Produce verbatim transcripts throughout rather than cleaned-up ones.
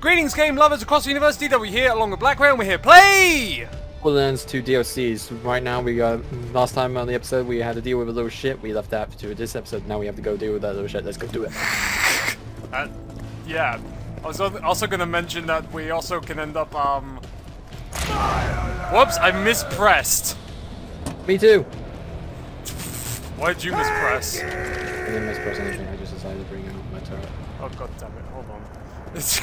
Greetings game lovers across the universe, D W here along with Blackwell, and we're here play! Borderlands two D L Cs. Right now we got, last time on the episode we had to deal with a little shit, we left that to this episode, now we have to go deal with that little shit, let's go do it. Uh, yeah, I was also going to mention that we also can end up, um... whoops, I mispressed. Me too. Why'd you mispress? I didn't mispress anything, I just decided to bring out my turret. Oh god damn it, hold on. It's...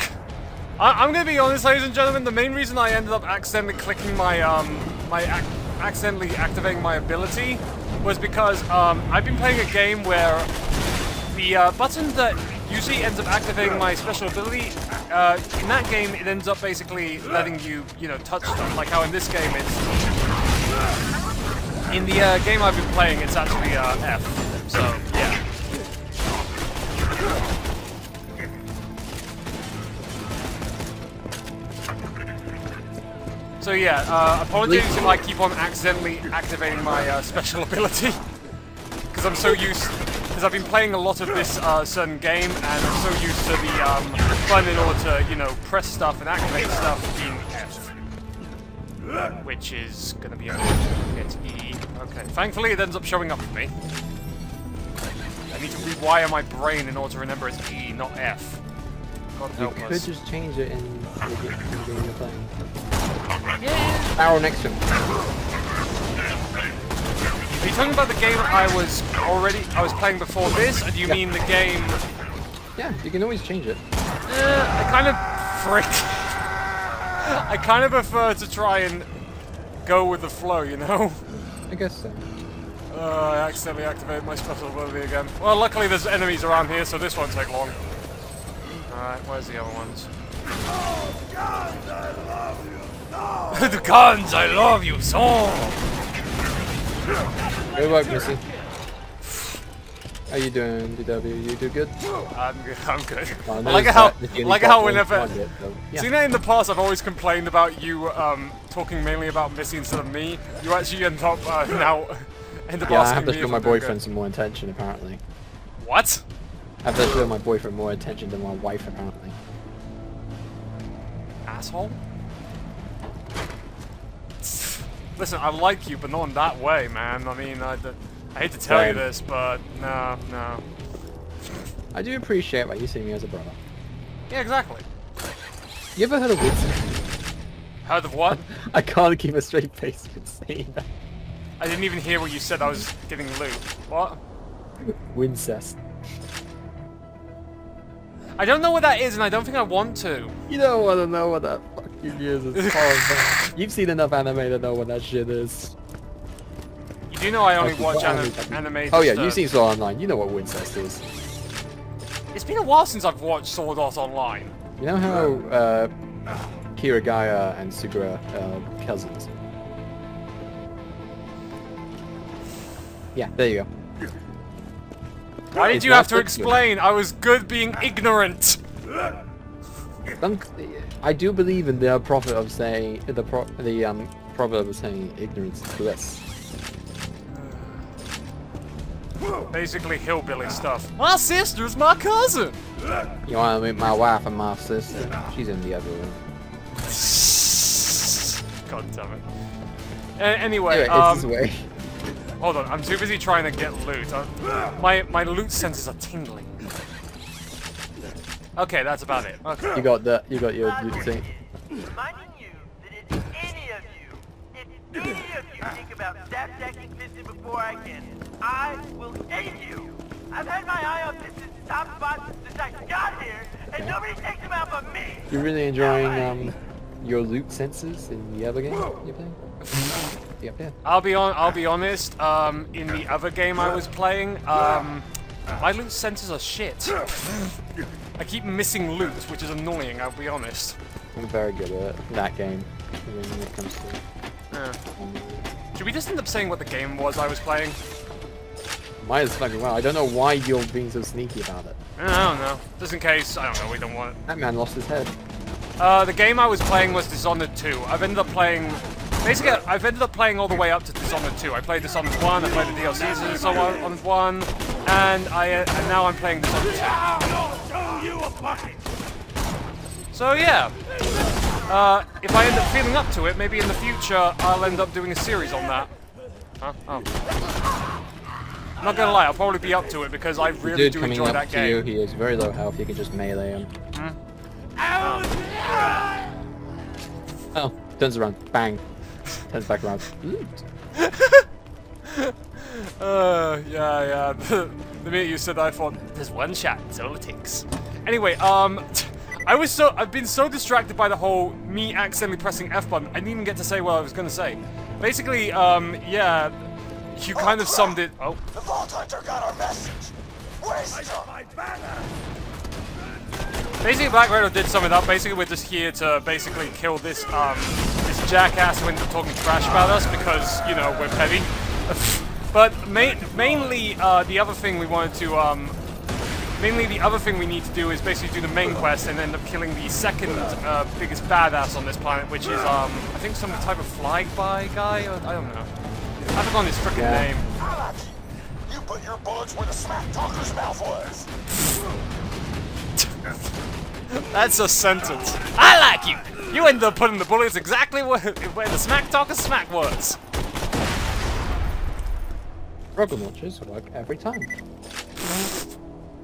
I'm gonna be honest, ladies and gentlemen, the main reason I ended up accidentally clicking my, um, my ac accidentally activating my ability was because, um, I've been playing a game where the, uh, button that usually ends up activating my special ability, uh, in that game it ends up basically letting you, you know, touch them, like how in this game it's... In the, uh, game I've been playing, it's actually, uh, F, so, yeah. So yeah, uh, apologies if I keep on accidentally activating my uh, special ability, because I'm so used, because I've been playing a lot of this uh, certain game, and I'm so used to the um, fun in order to, you know, press stuff and activate stuff being F, which is going to be a bit E. Okay, thankfully it ends up showing up for me. I need to rewire my brain in order to remember it's E, not F. God help us. You could just change it in the game you're playing. Yeah. Arrow next to him. Are you talking about the game I was already I was playing before this, or do you yeah. mean the game? Yeah, you can always change it. Uh, I kind of frick. I kind of prefer to try and go with the flow, you know. I guess so. Uh, I accidentally activated my special ability again. Well, luckily there's enemies around here, so this won't take long. All right, where's the other ones? Oh God, I love you. The guns, I love you so. Good work, Missy. How you doing, D W? You do good? I'm good. I'm good. I like how, like how whenever. See, in the past, I've always complained about you um, talking mainly about Missy instead of me. You actually end up uh, now end up yeah, asking me. Yeah, I have to show my boyfriend some more attention, apparently. What? I have to show my boyfriend more attention than my wife, apparently. Asshole. Listen, I like you, but not in that way, man. I mean, I, I hate to tell Same. you this, but no, no. I do appreciate that you see me as a brother. Yeah, exactly. You ever heard of what? Heard of what? I can't keep a straight face with saying that. I didn't even hear what you said. I was getting loot. What? Wincest. I don't know what that is, and I don't think I want to. You don't want to know what that fucking is. It's horrible. You've seen enough anime to know what that shit is. You do know I only watch anime. anime oh yeah, you've seen Sword Art Online. You know what Wincest is. It's been a while since I've watched Sword Art Online. You know how uh, Kirigaya and Sugura are cousins? Yeah, there you go. Why did you have to explain? I was good being ignorant. I do believe in the prophet of saying the pro the um proverb of saying ignorance is bliss. Basically hillbilly stuff. My sister's my cousin. You want to meet my wife and my sister? She's in the other room. God damn it. Uh, anyway, anyway, um. It's his way. Hold on, I'm too busy trying to get loot. I'm, my my loot senses are tingling. Okay, that's about it. Okay. You got that. You got your loot thing. Reminding you that if any of you, if any of you think about that second Piston before I can, I will hate you. I've had my eye on Piston's top spot since I got here, and okay. nobody takes him out but me. You're really enjoying um your loot senses in the other game you're playing. Yep, yeah. I'll be on. I'll be honest. Um, in the other game I was playing, um, my loot sensors are shit. I keep missing loot, which is annoying. I'll be honest. I'm very good at it, that game. When it comes to it. Yeah. Should we just end up saying what the game was I was playing? Might as fucking well. I don't know why you're being so sneaky about it. I don't know. Just in case. I don't know. We don't want it. That man lost his head. Uh, the game I was playing was Dishonored two. I've ended up playing. Basically, I've ended up playing all the way up to Dishonored two. I played Dishonored one, I played the D L Cs and so on, on one, and I uh, and now I'm playing Dishonored two. So yeah, uh, if I end up feeling up to it, maybe in the future I'll end up doing a series on that. Huh? Oh. I'm not gonna lie, I'll probably be up to it because I really Dude do enjoy up that to game. You, he is very low health, you can just melee him. Hmm? Oh. Oh, turns around, bang. Turns back around. uh, yeah, yeah. The, the minute you said I thought, there's one shot, that's all it takes. Anyway, um, I was so, I've been so distracted by the whole me accidentally pressing F button, I didn't even get to say what I was gonna say. Basically, um, yeah, you oh, kind of crap. summed it. Oh. The Vault Hunter got our message. Waste my banner. Basically, Black Widow did sum it up. Basically, we're just here to basically kill this, um, this jackass who ended up talking trash about us because, you know, we're petty. But ma mainly, uh, the other thing we wanted to, um, mainly the other thing we need to do is basically do the main quest and end up killing the second uh, biggest badass on this planet, which is, um, I think some type of Flyboy guy? Or, I don't know. I forgot his frickin' yeah. name. Alec, you put your bullets where the smack talker's mouth was! That's a sentence. I like you! You end up putting the bullets exactly where, where the smack talker smack was. Rocket launchers work every time.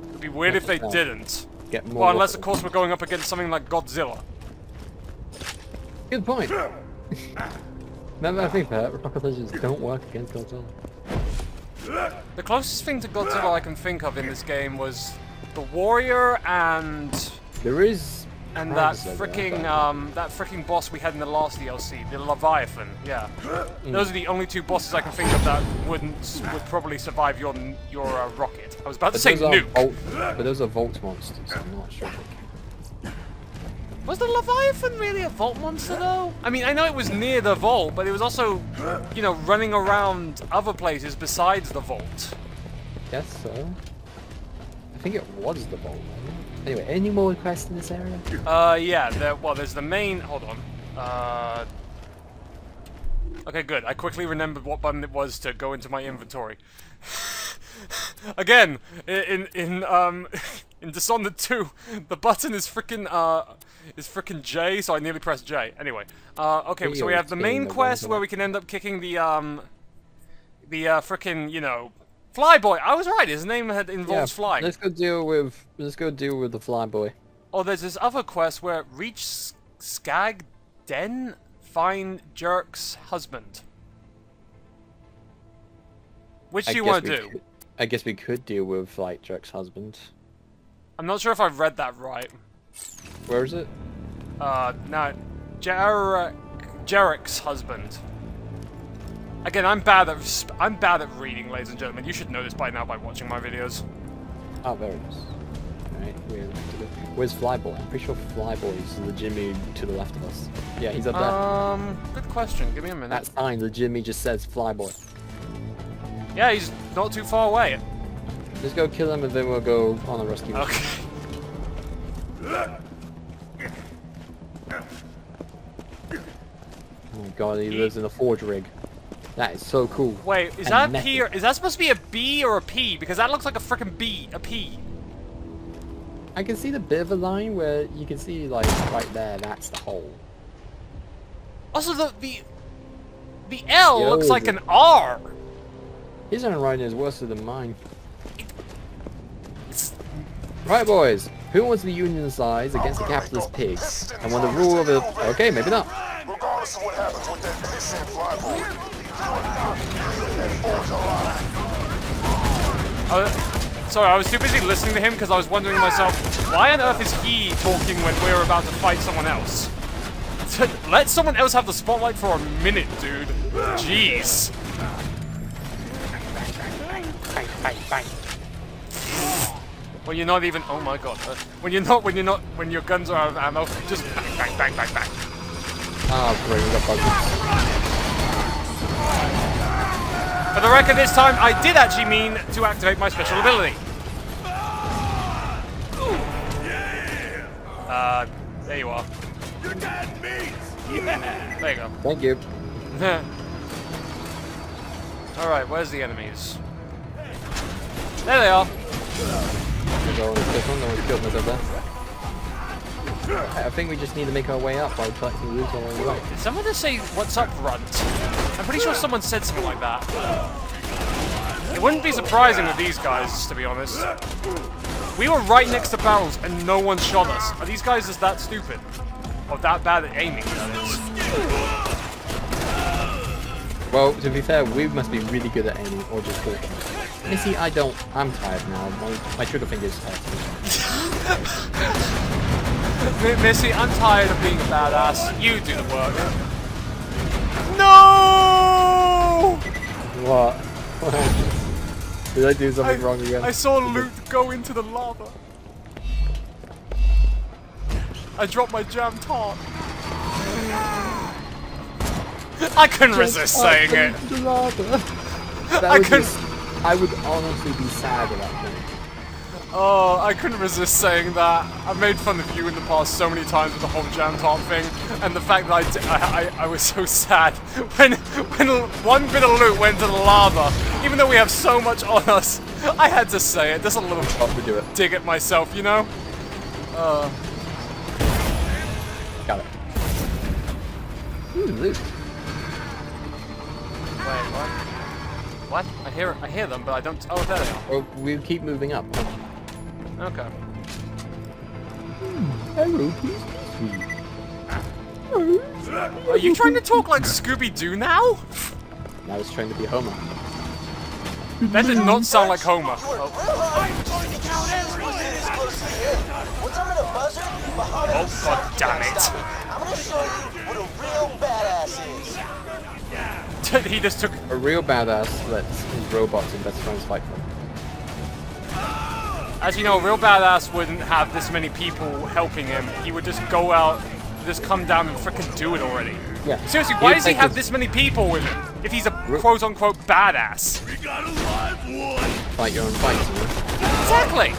It'd be weird That's if they didn't. Get more well, unless weapons. of course we're going up against something like Godzilla. Good point. Now that I think that, rocket launchers don't work against Godzilla. The closest thing to Godzilla I can think of in this game was the warrior and there is and that freaking um that freaking boss we had in the last D L C, the Leviathan. Yeah, mm. Those are the only two bosses I can think of that wouldn't would probably survive your your uh, rocket. I was about but to say nuke. Vault, but those are vault monsters. So I'm not sure. Was the Leviathan really a vault monster though? I mean, I know it was near the vault, but it was also, you know, running around other places besides the vault. Guess so. I think it was the vault. Anyway, any more quests in this area? Uh, yeah. There, well, there's the main. Hold on. Uh. Okay, good. I quickly remembered what button it was to go into my inventory. Again, in in um in Dishonored two, the button is freaking uh is freaking J, so I nearly pressed J. Anyway. Uh, okay. So we have the main quest where we can end up kicking the um the uh freaking you know. Flyboy! I was right, his name had involves yeah, flying. Let's go deal with let's go deal with the Flyboy. Oh, there's this other quest where reach Skag Den, find Jerk's husband. Which do you want to do? Could, I guess we could deal with like Jerk's husband. I'm not sure if I've read that right. Where is it? Uh no. Jer Jerk's husband. Again, I'm bad at sp I'm bad at reading, ladies and gentlemen. You should know this by now by watching my videos. Oh, very nice. Alright, we're where's Flyboy? I'm pretty sure Flyboy's legitimately to the left of us. Yeah, he's up there. Um, good question. Give me a minute. That sign legitimately just says Flyboy. Yeah, he's not too far away. Just go kill him, and then we'll go on a rescue. Okay. Oh god, he lives in a forge rig. That is so cool. Wait, is and that P or, is that supposed to be a B or a P? Because that looks like a frickin' B, a P. I can see the bit of a line where you can see, like, right there, that's the hole. Also, the the, the L Yo, looks like an R. His own writing is worse than mine. It's... Right, boys. Who wants to be unionized against the capitalist pigs? And when the rule of it... Okay, maybe not. Regardless of what happens with that pissing Flyboy. Uh, sorry, I was too busy listening to him because I was wondering to myself, why on earth is he talking when we're about to fight someone else? Let someone else have the spotlight for a minute, dude. Jeez. Bang, bang, bang. When you're not even, oh my god. Uh, when you're not, when you're not, when your guns are out of ammo, just bang, bang, bang, bang, bang. Oh, great, we got bugged. For the record, this time I did actually mean to activate my special ability. Uh, there you are. You're dead meat. Yeah. There you go. Thank you. All right, where's the enemies? There they are. I think we just need to make our way up by collecting loot along the way. Did someone just say, "What's up, runt"? I'm pretty sure someone said something like that. It wouldn't be surprising with these guys, to be honest. We were right next to barrels and no one shot us. Are these guys just that stupid? Or that bad at aiming, that is? Well, to be fair, we must be really good at aiming, or just good at aiming. Missy, I don't... I'm tired now. My, my trigger finger's tired. Missy, I'm tired of being a badass. You do the work. No! What? What? Did I do something I, wrong again? I saw loot go into the lava. I dropped my jam tart. I couldn't Just resist saying it. The lava. That I couldn't. Be, I would honestly be sad about that. Oh, I couldn't resist saying that. I've made fun of you in the past so many times with the whole jam top thing, and the fact that I, d I, I, I was so sad when when one bit of loot went to the lava. Even though we have so much on us, I had to say it. There's a little chop to do it. Dig it myself, you know. Uh. Got it. Ooh, loot. Wait, what? What? I hear I hear them, but I don't. Oh, there they are. Oh, we keep moving up. Okay. Hello, please. Are you trying to talk like Scooby-Doo now? I was trying to be Homer. That did not sound like Homer. Oh, god damn it. I'm gonna show you what a real badass is. He just took a real badass lets his robots and best friends fight for him. As you know, a real badass wouldn't have this many people helping him. He would just go out, just come down and frickin' do it already. Yeah. Seriously, why does he have this many people with him? If he's a quote-unquote badass. We got a live one. Fight your own fights. Exactly!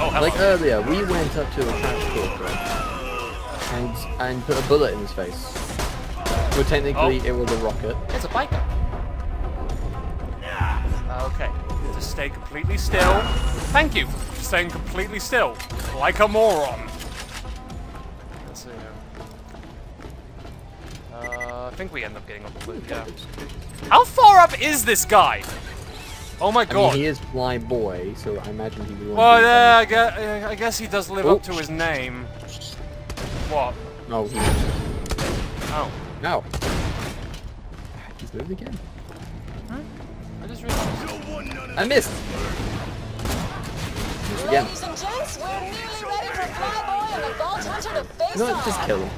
Oh, hello. Like earlier, we went up to a transport and, and put a bullet in his face. Well, technically, oh. It was a rocket. It's a biker. Yeah. Okay. Just stay completely still. Thank you. Staying completely still, like a moron. Let's see now. Uh, I think we end up getting up a bit, yeah. How far up is this guy? Oh my god. I mean, he is Flyboy, so I imagine he will. Well, yeah, I guess, I guess he does live oh. up to his name. What? No. Oh. No. He's moved again. Huh? I just realized. I missed. Yeah. Ladies and gents, we're nearly ready for Flyboy and the Vault Hunter to face no, off. Just kill him. Hey,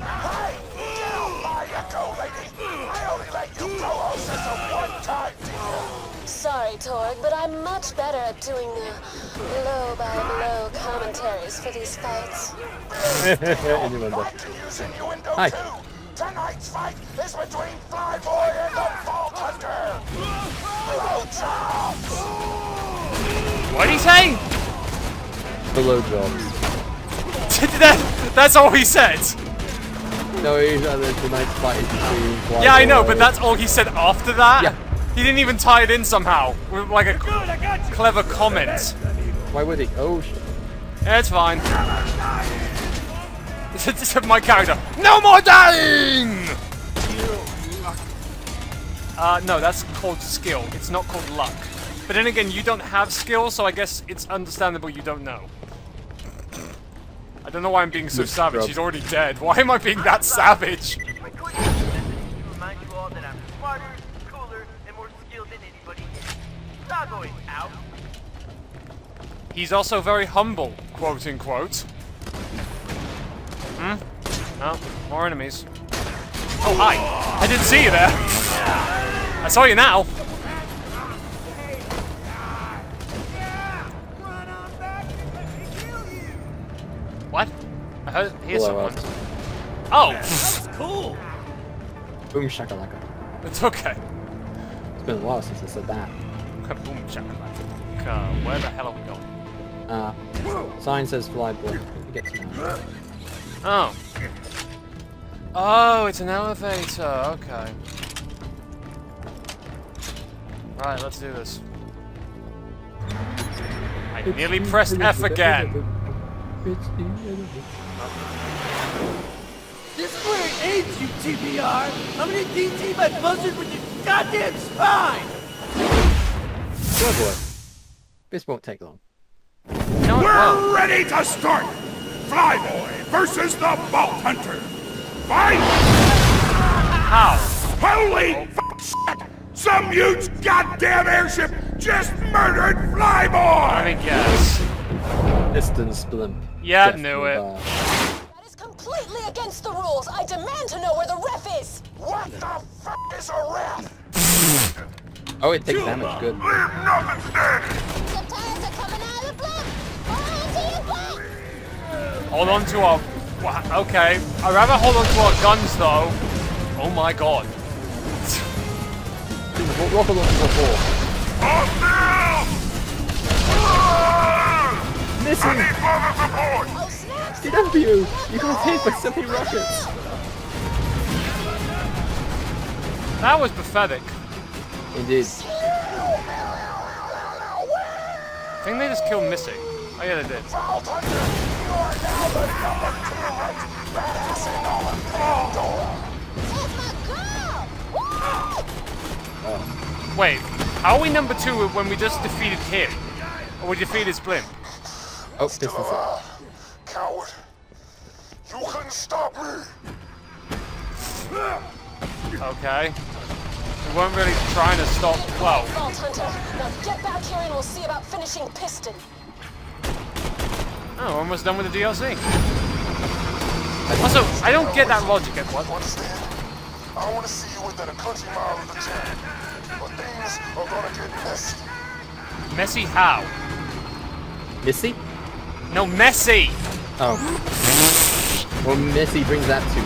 get off my echo, lady. I only let you blow off this a one-time deal. Sorry, Torg, but I'm much better at doing the blow-by-blow commentaries for these fights. Hi. Tonight's fight is between Flyboy and the Vault Hunter. Blowjobs. What'd he say? Below jobs. that, that's all he said. No, he's uh, tonight's fight is between. Yeah, I know, but that's all he said after that. Yeah. He didn't even tie it in somehow with like a good, clever comment. Why would he? Oh shit. Yeah, it's fine. It's my character. No more dying. Uh, no, that's called skill. It's not called luck. But then again, you don't have skill, so I guess it's understandable you don't know. I don't know why I'm being so savage. She's already dead. Why am I being that savage? My quick message is to remind you all that I'm smarter, cooler, and more skilled than anybody. Flyboy out. He's also very humble, quote unquote. Hmm? No, more enemies. Oh, hi. I didn't see you there. I saw you now. What? I heard hear someone. Out. Oh! That's cool! Boom shakalaka. It's okay. It's been a while since I said that. Boom shakalaka. Where the hell are we going? Uh, sign says Flyboy. Oh. Oh, it's an elevator. Okay. Right, let's do this. I nearly pressed F again. It's the elevator. means, you T B R! I'm gonna D T my buzzard with your goddamn spine! Good boy. This won't take long. No, We're ready to start! Flyboy versus the Vault Hunter! Fight! How? Holy oh. fuck shit! Some huge goddamn airship just murdered Flyboy! Let me guess. Piston splimp. Yeah, I knew it. Bar. That is completely against the rules! I demand to know where the ref is! What the fuck is a ref? Oh, it takes damage, good. Hold on to our... Okay, I'd rather hold on to our guns, though. Oh my god. Rock along to the floor. Missy! D W! You got hit by so many rockets! That was pathetic. Indeed. I think they just killed Missy. Oh yeah, they did. Oh. Wait, how are we number two when we just defeated him? Or we defeated his blimp? Oh, this is it. Coward! You couldn't stop me. Okay. We weren't really trying to stop. Well. Vault Hunter, now get back here and we'll see about finishing Piston. Oh, we're almost done with the D L C. Also, I don't get that logic at what. I want to see you within a country mile of the town, but things are gonna get messy. Messy how? Missy? No, messy. Oh. Well, Missy brings that to you.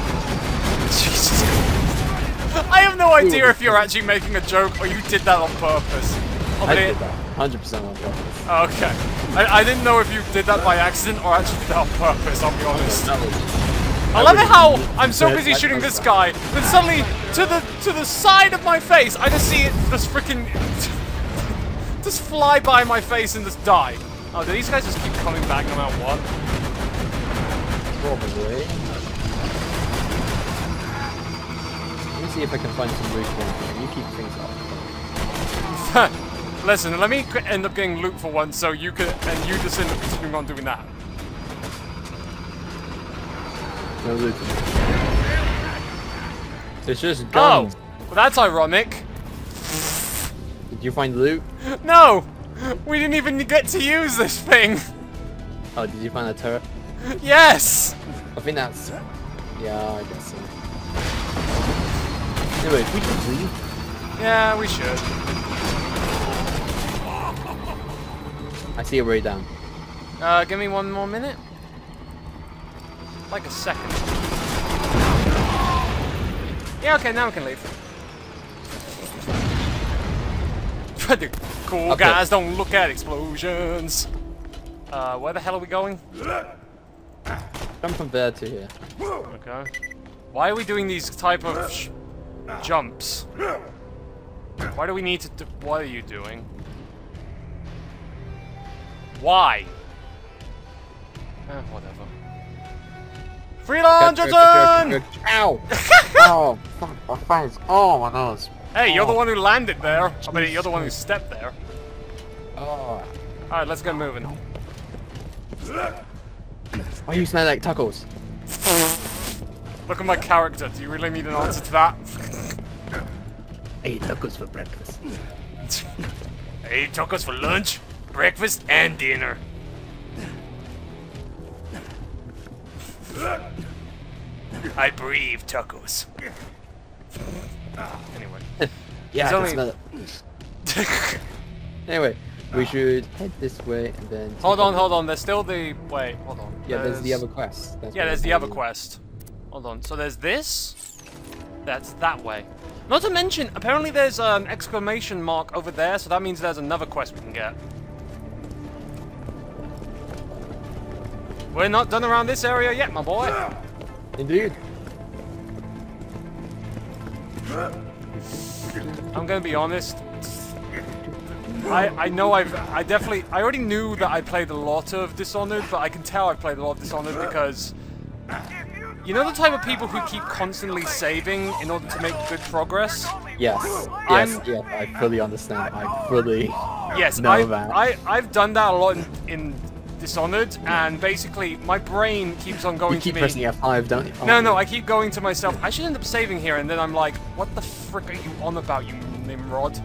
Jesus Christ. I have no idea if you're actually making a joke or you did that on purpose. I, I mean, did that, one hundred percent on purpose. Okay. I, I didn't know if you did that by accident or actually did that on purpose, I'll be honest. No, was, I love it how I'm so busy shooting this guy, but suddenly, to the to the side of my face, I just see it just freaking... just fly by my face and just die. Oh, do these guys just keep coming back no matter what? Probably. See if I can find some loot for you. You keep things up. Listen, let me end up getting loot for one, so you can, and you just end up continuing on doing that. No loot. It's just guns. Oh, well, that's ironic. Did you find loot? No, we didn't even get to use this thing. Oh, did you find a turret? Yes. I think that's. Yeah, I guess so. Anyway, we should leave. Yeah, we should. I see a way down. Uh, give me one more minute. Like a second. Yeah, okay, now we can leave. But the cool okay. guys don't look at explosions. Uh, where the hell are we going? Jump from there to here. Okay. Why are we doing these type of sh jumps? Why do we need to do what are you doing? Why? Eh, whatever. Freelance Johnson! Ow! Oh, fuck, my face. Oh, my nose. Hey, you're oh. the one who landed there. I mean, you're the one who stepped there. Oh. Alright, let's get moving. Why you smell like tacos? Look at my character. Do you really need an answer to that? I eat tacos for breakfast. I eat tacos for lunch, breakfast, and dinner. I breathe tacos. Anyway. Yeah, I can only... smell it. Anyway, we should head this way and then... Hold on, hold on. There's still the... Wait, hold on. Yeah, there's, there's the other quest. That's yeah, there's the other quest. Hold on, so there's this, that's that way. Not to mention, apparently there's an exclamation mark over there, so that means there's another quest we can get. We're not done around this area yet, my boy. Indeed. I'm gonna be honest. I, I know I've, I definitely, I already knew that I played a lot of Dishonored, but I can tell I played a lot of Dishonored because... You know the type of people who keep constantly saving in order to make good progress? Yes. Yes, I'm, yeah, I fully understand. I fully yes, know I've, that. I, I've done that a lot in, in Dishonored, and basically my brain keeps on going to me. You keep pressing F five, don't you? No, no, I keep going to myself, I should end up saving here, and then I'm like, what the frick are you on about, you Nimrod?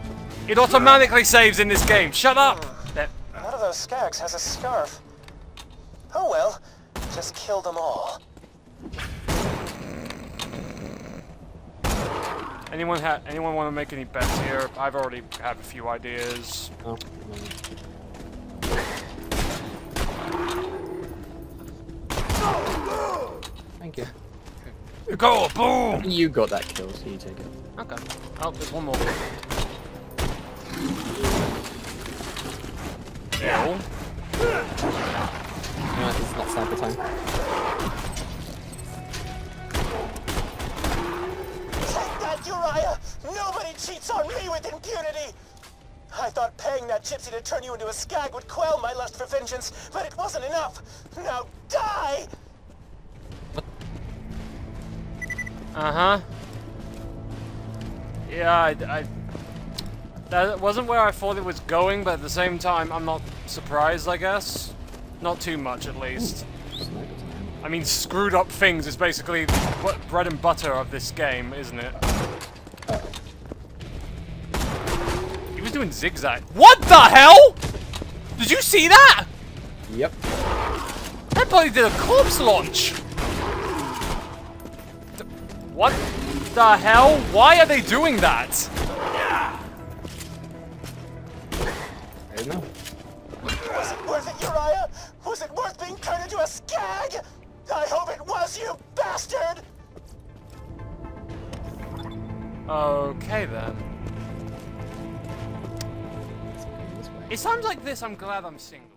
It automatically saves in this game, shut up! One of those skags has a scarf. Oh well, just kill them all. Anyone ha anyone want to make any bets here? I've already had a few ideas. Oh. Thank you. Go! Boom! You got that kill, so you take it. Okay. Oh, there's one more. No. No, this is not cyber time. Take that, Uriah! Nobody cheats on me with impunity! I thought paying that gypsy to turn you into a skag would quell my lust for vengeance, but it wasn't enough! Now die! Uh-huh. Yeah, I... I... That wasn't where I thought it was going, but at the same time, I'm not surprised, I guess. Not too much, at least. I mean, screwed up things is basically the bread and butter of this game, isn't it? He was doing zigzag. What the hell?! Did you see that?! Yep. That bloody did a corpse launch! What the hell? Why are they doing that?! I don't know. Was it worth it, Uriah? Was it worth being turned into a skag? I hope it was, you bastard! Okay, then. It sounds like this, I'm glad I'm single.